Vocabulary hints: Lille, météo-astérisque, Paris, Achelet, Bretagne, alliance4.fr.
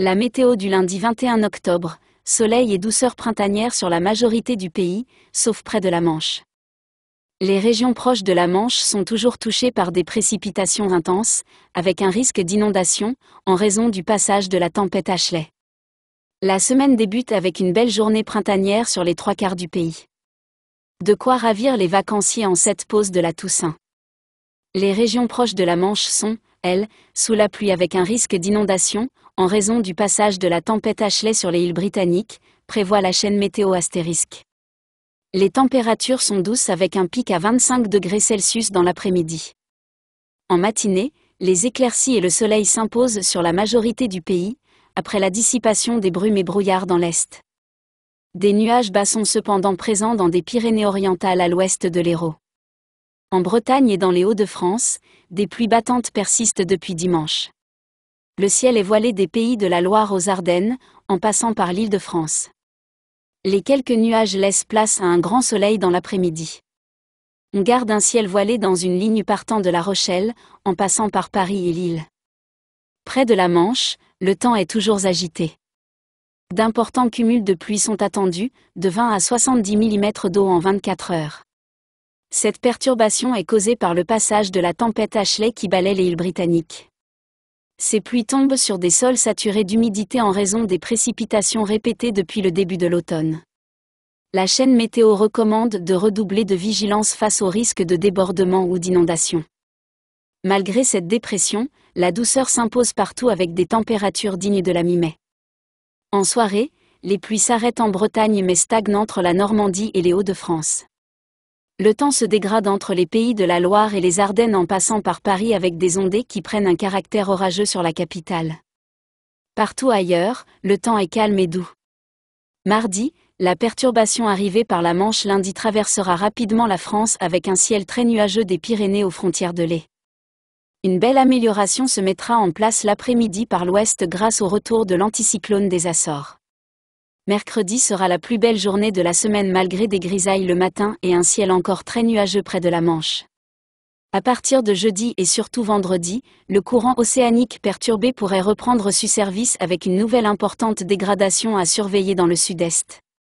La météo du lundi 21 octobre, soleil et douceur printanière sur la majorité du pays, sauf près de la Manche. Les régions proches de la Manche sont toujours touchées par des précipitations intenses, avec un risque d'inondation, en raison du passage de la tempête Achelet. La semaine débute avec une belle journée printanière sur les 3 quarts du pays. De quoi ravir les vacanciers en cette pause de la Toussaint. Les régions proches de la Manche sont, elles, sous la pluie avec un risque d'inondation, en raison du passage de la tempête Achelet sur les îles britanniques, prévoit la chaîne météo-astérisque. Les températures sont douces avec un pic à 25 degrés Celsius dans l'après-midi. En matinée, les éclaircies et le soleil s'imposent sur la majorité du pays, après la dissipation des brumes et brouillards dans l'Est. Des nuages bas sont cependant présents dans des Pyrénées-Orientales à l'ouest de l'Hérault. En Bretagne et dans les Hauts-de-France, des pluies battantes persistent depuis dimanche. Le ciel est voilé des pays de la Loire aux Ardennes, en passant par l'Île-de-France. Les quelques nuages laissent place à un grand soleil dans l'après-midi. On garde un ciel voilé dans une ligne partant de La Rochelle, en passant par Paris et Lille. Près de la Manche, le temps est toujours agité. D'importants cumuls de pluie sont attendus, de 20 à 70 mm d'eau en 24 heures. Cette perturbation est causée par le passage de la tempête Achelet qui balaie les îles britanniques. Ces pluies tombent sur des sols saturés d'humidité en raison des précipitations répétées depuis le début de l'automne. La chaîne météo recommande de redoubler de vigilance face au risque de débordement ou d'inondation. Malgré cette dépression, la douceur s'impose partout avec des températures dignes de la mi-mai. En soirée, les pluies s'arrêtent en Bretagne mais stagnent entre la Normandie et les Hauts-de-France. Le temps se dégrade entre les pays de la Loire et les Ardennes en passant par Paris avec des ondées qui prennent un caractère orageux sur la capitale. Partout ailleurs, le temps est calme et doux. Mardi, la perturbation arrivée par la Manche lundi traversera rapidement la France avec un ciel très nuageux des Pyrénées aux frontières de l'Est. Une belle amélioration se mettra en place l'après-midi par l'ouest grâce au retour de l'anticyclone des Açores. Mercredi sera la plus belle journée de la semaine malgré des grisailles le matin et un ciel encore très nuageux près de la Manche. À partir de jeudi et surtout vendredi, le courant océanique perturbé pourrait reprendre ses services avec une nouvelle importante dégradation à surveiller dans le sud-est.